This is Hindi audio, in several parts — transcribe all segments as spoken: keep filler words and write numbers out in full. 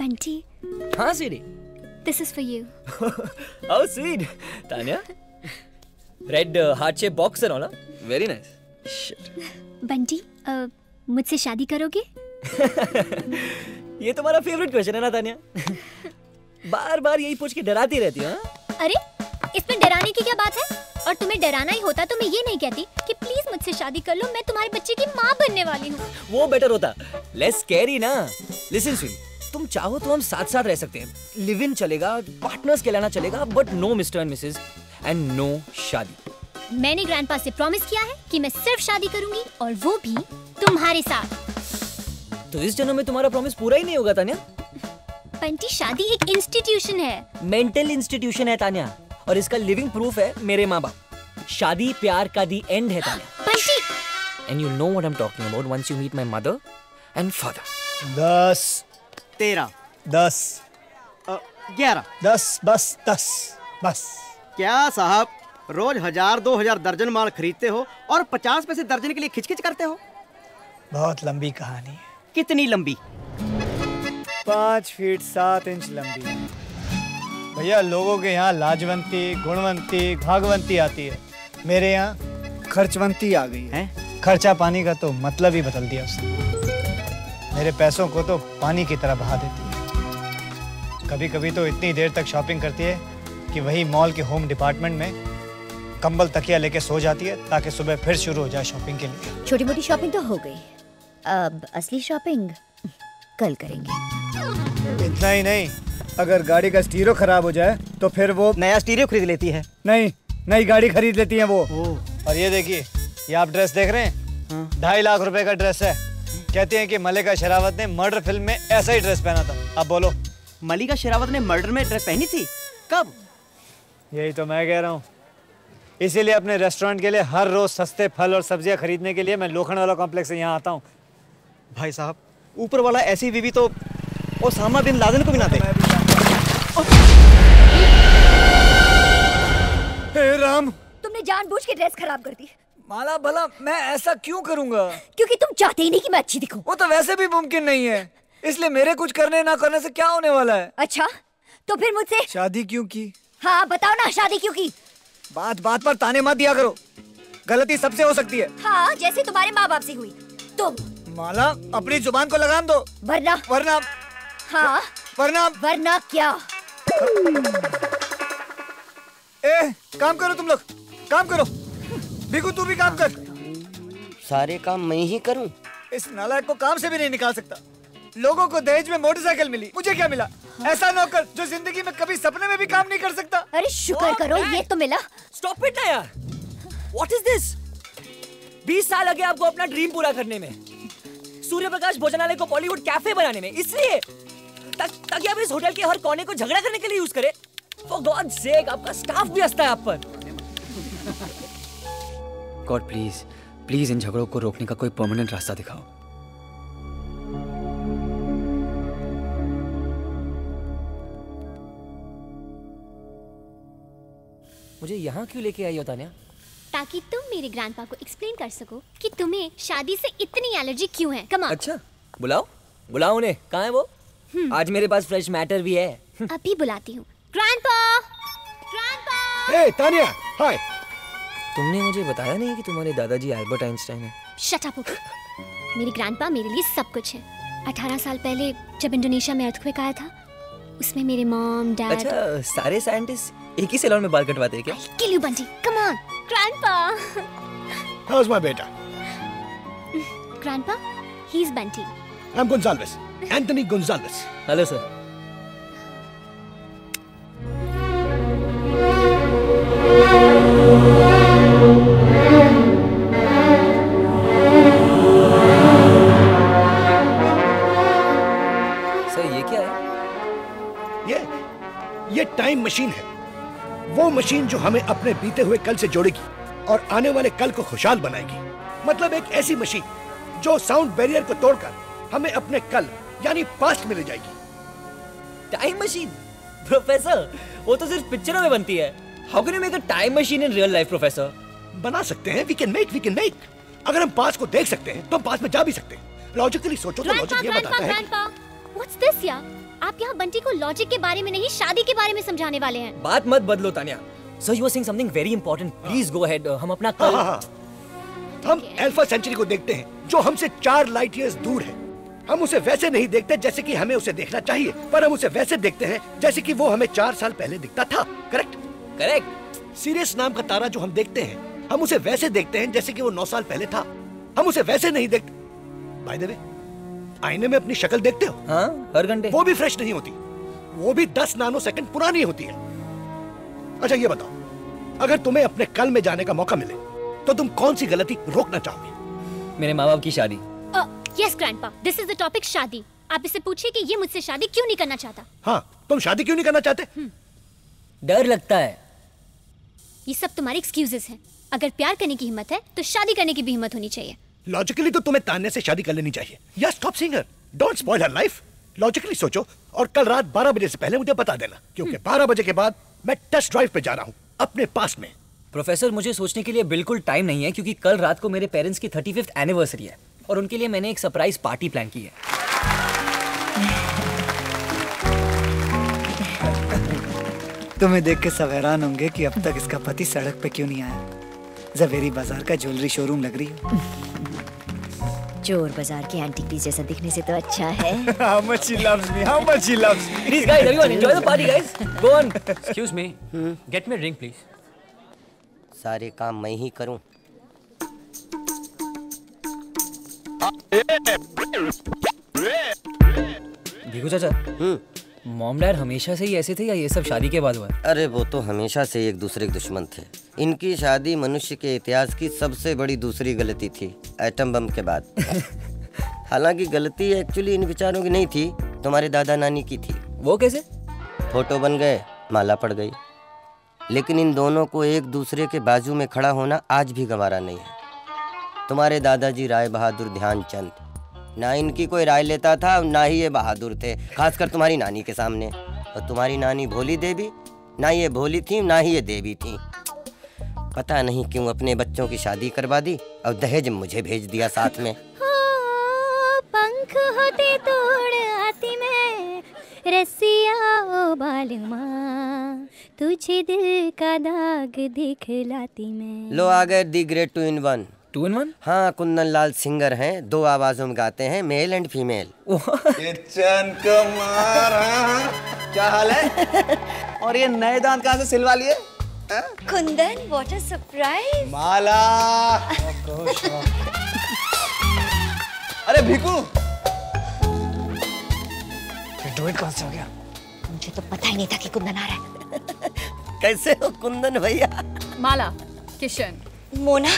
Bunty? Huh, sweetie? This is for you. Oh, sweet. Tanya? Red uh, heart-shaped box and all, huh? Very nice. Shit. Bunty, uh, मुझसे शादी करोगे? ये तुम्हारा favorite question है ना, तान्या? बार-बार यही पूछ के डराती रहती हो, हाँ? अरे, इसमें डराने की क्या बात है? और तुम्हें डराना ही होता तो मैं ये नहीं कहती कि प्लीज मुझसे शादी कर लो, मैं तुम्हारे बच्चे की माँ बनने वाली हूँ। वो बेटर होता, less scary ना? Listen, sweetie. तुम चाहो तो हम साथ साथ रह सकते हैं, लिव इन चलेगा, पार्टनर्स कहलाना चलेगा, but no mister and missus and no शादी। मैंने ग्रैंडपा से प्रॉमिस किया है कि मैं सिर्फ शादी करूंगी और वो भी तुम्हारे साथ। तो इस जन्म में तुम्हारा प्रॉमिस पूरा ही नहीं होगा तान्या। पंटी, शादी एक इंस्टीट्यूशन है, मेंटल इंस्टीट्यूशन है तान्या, और इसका लिविंग प्रूफ है मेरे माँ बाप। शादी प्यार का दी एंड है Tanya. पंटी, and you know what I am talking about once you meet my mother and father. दस तेरह, दस, ग्यारह, दस, बस, दस, बस। क्या साहब, रोज हजार दो हजार दर्जन माल खरीदते हो और पचास पैसे दर्जन के लिए खिचखिच करते हो। बहुत लंबी कहानी है। कितनी लंबी? पाँच फीट सात इंच लंबी। भैया, लोगों के यहाँ लाजवंती, गुणवंती, भागवंती आती है, मेरे यहाँ खर्चवंती आ गई है। खर्चा पानी का तो मतलब ही बदल दिया उसने। मेरे पैसों को तो पानी की तरह बहा देती है। कभी कभी तो इतनी देर तक शॉपिंग करती है कि वही मॉल के होम डिपार्टमेंट में कंबल तकिया लेके सो जाती है ताकि सुबह फिर शुरू हो जाए शॉपिंग के लिए। छोटी मोटी शॉपिंग तो हो गई, अब असली शॉपिंग कल करेंगे। इतना ही नहीं, अगर गाड़ी का स्टीरियो खराब हो जाए तो फिर वो नया स्टीरियो खरीद लेती है। नहीं, नई गाड़ी खरीद लेती है वो। और ये देखिए, ये आप ड्रेस देख रहे हैं, ढाई लाख रुपए का ड्रेस है। कहते हैं कि मलिका शेरावत ने मर्डर फिल्म में ऐसा ही ड्रेस पहना था। अब बोलो, मलिका शेरावत ने मर्डर में ड्रेस पहनी थी? कब? यही तो मैं कह रहा हूँ। इसीलिए अपने रेस्टोरेंट के लिए हर रोज सस्ते फल और सब्जियाँ खरीदने के लिए मैं लोखंडवाला कॉम्प्लेक्स से यहाँ आता हूँ। भाई साहब, ऊपर वाला ऐसी बीवी तो ओसामा बिन लादेन को भी ना दे। हे राम, तुमने जानबूझ के ड्रेस खराब कर दी। माला भला मैं ऐसा क्यों करूंगा? क्योंकि तुम चाहते ही नहीं कि मैं अच्छी दिखूं। वो तो वैसे भी मुमकिन नहीं है, इसलिए मेरे कुछ करने ना करने से क्या होने वाला है। अच्छा, तो फिर मुझसे शादी क्यों की? हाँ बताओ ना, शादी क्यों की? बात बात पर ताने मत दिया करो, गलती सबसे हो सकती है। हाँ, जैसे तुम्हारे माँ बाप से हुई। तुम माला अपनी जुबान को लगाम दो, वरना वरना हाँ वरना वरना क्या? ए, काम करो तुम लोग, काम करो। बिगू, तू भी काम कर। सारे काम मैं ही करूं? इस नालायक को काम से भी नहीं निकाल सकता। लोगों को दहेज में मोटरसाइकिल मिली, मुझे क्या मिला? हाँ। ऐसा नौकर जो जिंदगी में कभी सपने में भी काम नहीं कर सकता। अरे शुक्र करो ये तो मिला। स्टॉप इट ना यार, व्हाट इज दिस? बीस साल लगे आपको अपना ड्रीम पूरा करने में, सूर्य प्रकाश भोजनालय को बॉलीवुड कैफे बनाने में, इसलिए ताकि आप इस होटल के हर कोने को झगड़ा करने के लिए यूज करे। फॉर गॉड सेक, आपका स्टाफ भी हंसता है आप पर। गॉड प्लीज प्लीज, इन झगड़ों को रोकने का कोई परमानेंट रास्ता दिखाओ। मुझे यहाँ क्यों लेके आई हो तान्या? ताकि तुम मेरे ग्रैंडपा को एक्सप्लेन कर सको कि तुम्हें शादी से इतनी एलर्जी क्यों है। कमाल। अच्छा, बुलाओ बुलाओ उन्हें, कहाँ है वो? आज मेरे पास फ्रेश मैटर भी है। अभी बुलाती हूँ। Grandpa, grandpa. ए तान्या, हाय। तुमने मुझे बताया नहीं कि तुम्हारे दादाजी अल्बर्ट आइंस्टाइन हैं। Shut up. मेरे ग्रैंडपा मेरे लिए सब कुछ है। अठारह साल पहले जब इंडोनेशिया में अर्थक्वेक आया था, उसमें मेरे मॉम डैड। अच्छा, सारे साइंटिस्ट एक ही सैलून में बाल कटवाते हैं क्या? I'll kill you, Bunty. Come on, Grandpa. How's my beta? Grandpa, he's Bunty. I'm Gonzales. Anthony Gonzales. Hello, sir. Oh, time machine है, वो मशीन जो हमें अपने बीते हुए कल से जोड़ेगी और आने वाले कल को खुशहाल बनाएगी। मतलब एक ऐसी मशीन जो साउंड बैरियर को तोड़कर हमें अपने कल यानी पास्ट में ले जाएगी। टाइम मशीन प्रोफेसर, वो तो सिर्फ पिक्चरों में बनती है। How can you make a time machine in real life, Professor? बना सकते हैं, we can make, we can make. अगर हम पास्ट को देख सकते हैं तो हम पास्ट में जा भी सकते हैं। लॉजिकली सोचो तो लॉजिक ये बताता है। What's this, यार? आप यहाँ बंटी को लॉजिक के बारे में नहीं, शादी के बारे में समझाने वाले हैं। बात मत बदलो Tania. Sir, you were saying something very important. Please go ahead. हम अपना कल... हम अल्फा सेंचुरी को देखते हैं जो हमसे चार लाइट ईयर्स दूर है। हम उसे वैसे नहीं देखते जैसे कि हमें उसे देखना चाहिए, पर हम उसे वैसे देखते हैं जैसे कि वो हमें चार साल पहले दिखता था। Correct correct. सीरियस नाम का तारा जो हम देखते हैं, हम उसे वैसे देखते हैं जैसे कि वो नौ साल पहले था। हम उसे वैसे नहीं देखते। बाय द वे, आईने में अपनी शक्ल देखते हो? हाँ, हर घंटे। वो भी फ्रेश नहीं होती, वो भी दस नैनो सेकंड पुरानी होती है। अच्छा ये बताओ, अगर तुम्हें अपने कल में जाने का मौका मिले तो तुम कौन सी गलती रोकना चाहोगे? मेरे माँ बाप की शादी। Yes grandpa, this is the topic शादी। आप इससे पूछिए कि ये मुझसे शादी क्यों नहीं करना चाहता। हाँ, तुम शादी क्यों नहीं करना चाहते? डर लगता है। ये सब तुम्हारे एक्सक्यूजेस हैं। अगर प्यार करने की हिम्मत है तो शादी करने की भी हिम्मत होनी चाहिए। लॉजिकली तो तुम्हें तान्या से शादी कर लेनी चाहिए। Yes stop singer, don't spoil her life. Logically सोचो और कल रात बारह बजे से पहले मुझे बता देना, क्योंकि बारह बजे के बाद मैं टेस्ट ड्राइव पे जा रहा हूँ अपने पास में। प्रोफेसर, मुझे सोचने के लिए बिल्कुल टाइम नहीं है, क्योंकि कल रात को मेरे पेरेंट्स की थर्टी फिफ्थ एनिवर्सरी है और उनके लिए मैंने एक सरप्राइज पार्टी प्लान की है। तुम्हें देख के सब हैरान होंगे कि अब तक इसका पति सड़क पे क्यों नहीं आया। ज़वेरी बाजार का ज्वेलरी शोरूम लग रही है। चोर बाजार के एंटीक पीस जैसा दिखने से तो अच्छा है। How much he loves me, how much he loves me. Please guys, everyone enjoy the party guys. Go on. Excuse me. Get me a drink please. सारे काम मैं ही करूं। भीगू चाचा, मॉम डैड हमेशा से ही ऐसे थे या ये सब शादी के बाद हुआ? अरे वो तो हमेशा से एक दूसरे के दुश्मन थे। इनकी शादी मनुष्य के इतिहास की सबसे बड़ी दूसरी गलती थी, एटम बम के बाद। हालांकि गलती एक्चुअली इन विचारों की नहीं थी, तुम्हारे दादा नानी की थी। वो कैसे? फोटो बन गए, माला पड़ गई। लेकिन इन दोनों को एक दूसरे के बाजू में खड़ा होना आज भी गंवारा नहीं है। तुम्हारे दादाजी राय बहादुर ध्यानचंद, ना इनकी कोई राय लेता था ना ही ये बहादुर थे, खासकर तुम्हारी नानी के सामने। और तुम्हारी नानी भोली देवी, ना ये भोली थी ना ही ये देवी थी। पता नहीं क्यों अपने बच्चों की शादी करवा दी और दहेज मुझे भेज दिया साथ में। पंख होते तोड़ आती मैं, रसिया बाल मां, तुझे दिल का दाग दिखलाती मैं। लो आ गए the great two in one. Two in one? हाँ, कुंदनलाल सिंगर हैं, दो आवाजों में गाते हैं, male and female. Kishan Kumar, क्या हाल है? और ये नए दांत कहाँ से सिलवा लिए? Kundan, what a surprise. Mala. अरे भिकू, ये डुएट कहाँ से हो गया? मुझे तो पता ही नहीं था कि कुंदन आ रहा है। कैसे हो कुंदन भैया? माला, किशन, मोना।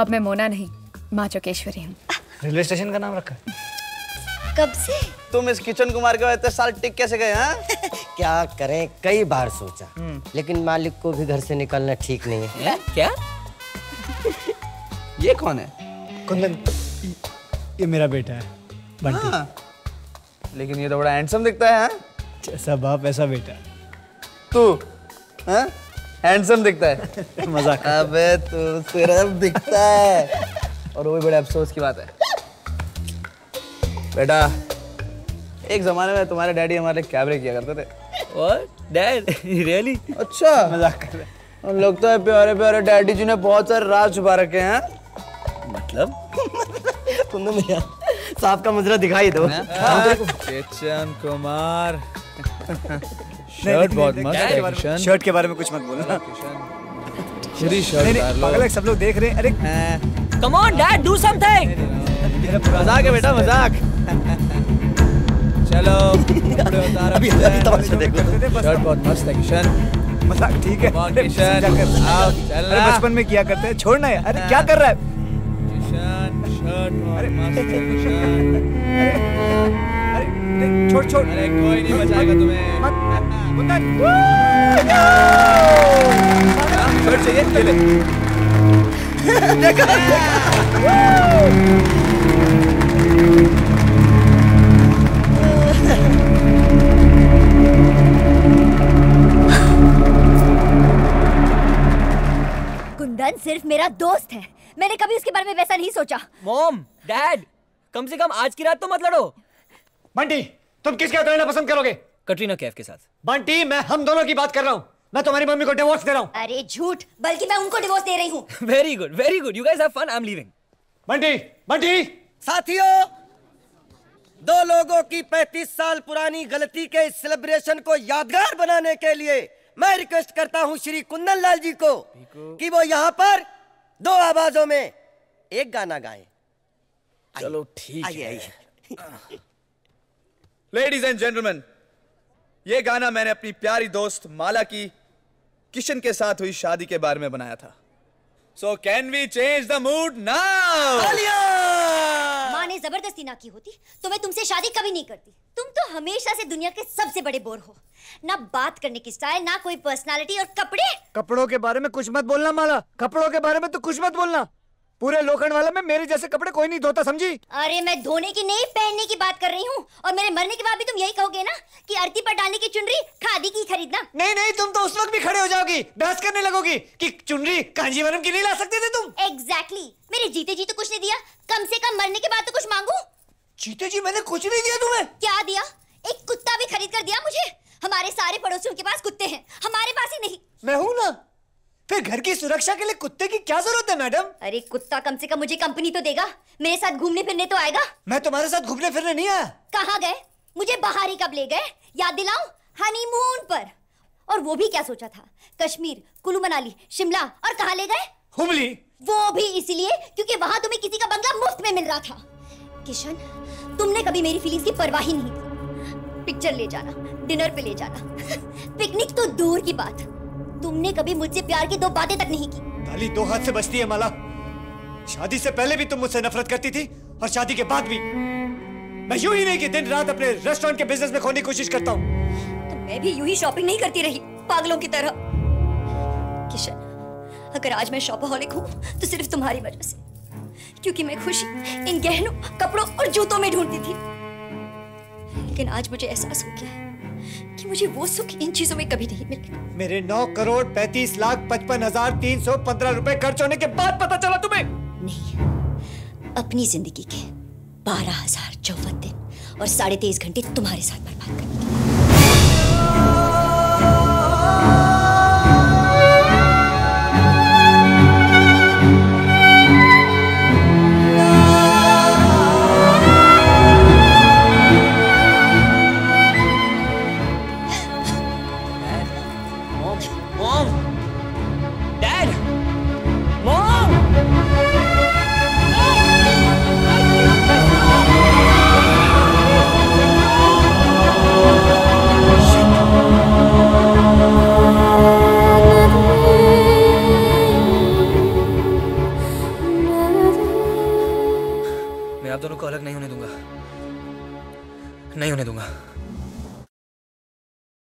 अब मैं मोना नहीं, माचोकेश्वरी हूँ। रेलवे स्टेशन का नाम रखा है। कब से? तुम इस किशन कुमार के इतने साल टिक कैसे गए? हाँ? क्या करें, कई बार सोचा, लेकिन मालिक को भी घर से निकालना ठीक नहीं है। है? क्या? ये कौन है? कुंदन, ये मेरा बेटा है बंटी। हाँ। लेकिन ये तो बड़ा हैंडसम दिखता है। हाँ? जैसा बाप वैसा बेटा। तू हाँ? हैंडसम दिखता है। मजाक। अबे तू सिर्फ दिखता है, और वो भी बड़े अफसोस की बात है। बेटा, एक जमाने में तुम्हारे डैडी हमारे कैमरे किया करते थे। What? Dad? Really? अच्छा। मजाक कर रहे हैं। उन लोग तो है प्यारे प्यारे डैडी जी ने बहुत सारे राज छुपा रखे हैं। मतलब? तुमने मिला सांप का मुजरा दिखाई दो। किशन कुमार। शर्ट बहुत मस्त है। शर्ट के बारे में कुछ मत बोलना। श्री शर्ट पागल है, सब लोग देख रहे हैं। अरे come on dad, do something. मजाक है बेटा, मजाक। चलो अभी तमाशा देखो। शर्ट बहुत मस्त है किशन। मजाक ठीक है। अरे बचपन में किया करते हैं, छोड़ना है। अरे क्या कर रहा है किशन? शर्ट बहुत मस्त है किशन। छोड़ छोड़, अरे कोई नहीं बचाएगा तुम्हें। कुंदन सिर्फ मेरा दोस्त है, मैंने कभी उसके बारे में वैसा नहीं सोचा। मॉम, डैड, कम से कम आज की रात तो मत लड़ो। बंटी, तुम किसके साथ रहना पसंद करोगे? कटरीना कैफ के साथ। बंटी, मैं हम दोनों की बात कर रहा हूँ, मैं तुम्हारी मम्मी को डिवोर्स दे रहा हूँ। अरे झूठ, बल्कि मैं उनको डिवोर्स दे रही हूँ। Very good, very good, you guys have fun, I am leaving. Bunty, Bunty. साथियों, दो लोगों की पैंतीस साल पुरानी गलती के इस सेलिब्रेशन को यादगार बनाने के लिए मैं रिक्वेस्ट करता हूँ श्री कुंदनलाल जी को कि वो यहाँ पर दो आवाजों में एक गाना गाएं। चलो ठीक है। लेडीज एंड जेंटलमैन, ये गाना मैंने अपनी प्यारी दोस्त माला की किशन के साथ हुई शादी के बारे में बनाया था। So can we change the mood now? माँ ने जबरदस्ती ना की होती तो मैं तुमसे शादी कभी नहीं करती। तुम तो हमेशा से दुनिया के सबसे बड़े बोर हो, ना बात करने की स्टाइल, ना कोई पर्सनालिटी, और कपड़े। कपड़ों के बारे में कुछ मत बोलना माला, कपड़ों के बारे में तो कुछ मत बोलना। पूरे लोखंडवाला में मेरे जैसे कपड़े कोई नहीं धोता, समझी? अरे मैं धोने की नहीं, पहनने की बात कर रही हूँ। और मेरे मरने के बाद भी तुम यही कहोगे ना कि अर्थी पर डालने की चुनरी खादी की खरीदना। नहीं नहीं, तुम तो उस वक्त भी खड़े हो जाओगी, बहस करने लगोगी कि चुनरी कांजीवरम की नहीं ला सकते थे तुम। एग्जैक्टली, मेरे जीते जी तो कुछ नहीं दिया, कम से कम मरने के बाद तो कुछ मांगू। जीते जी मैंने कुछ नहीं दिया तुम्हें। क्या दिया? एक कुत्ता भी खरीद कर दिया मुझे। हमारे सारे पड़ोसियों के पास कुत्ते हैं, हमारे पास ही नहीं। मैं हूँ ना, फिर घर की सुरक्षा के लिए कुत्ते की क्या जरूरत है मैडम? अरे कुत्ता कम से कम मुझे कंपनी तो देगा, मेरे साथ घूमने फिरने तो आएगा। मैं तुम्हारे साथ घूमने फिरने नहीं आया। कहाँ गए? मुझे बाहर ही कब ले गए? याद दिलाऊं? हनीमून पर। और वो भी क्या सोचा था, कश्मीर, कुल्लू मनाली, शिमला, और कहाँ ले गए? हुबली। वो भी इसलिए क्योंकि वहाँ तुम्हें किसी का बंगला मुफ्त में मिल रहा था। किशन, तुमने कभी मेरी फीलिंग्स की परवाह ही नहीं की। पिक्चर ले जाना, डिनर पे ले जाना, पिकनिक तो दूर की बात। तुमने कभी मुझसे प्यार की दो बातें तक नहीं की। ताली दो हाथ से बजती है माला। शादी से पहले भी तुम मुझसे नफरत करती थी और शादी के बाद भी। मैं यूं ही नहीं कि दिन रात अपने रेस्टोरेंट के बिजनेस में खोने की कोशिश करता हूँ। तो मैं भी यूं ही शॉपिंग नहीं करती रही पागलों की तरह। किशन, अगर आज मैं शॉपहॉलिक हूँ तो सिर्फ तुम्हारी वजह से, क्योंकि मैं खुशी इन गहनों, कपड़ों और जूतों में ढूंढती थी। लेकिन आज मुझे एहसास हो गया कि मुझे वो सुख इन चीजों में कभी नहीं मिलेगा। मेरे नौ करोड़ पैंतीस लाख पचपन हजार तीन सौ पंद्रह रुपए खर्च होने के बाद पता चला तुम्हें? नहीं, अपनी जिंदगी के बारह हजार चौवन दिन और साढ़े तेईस घंटे तुम्हारे साथ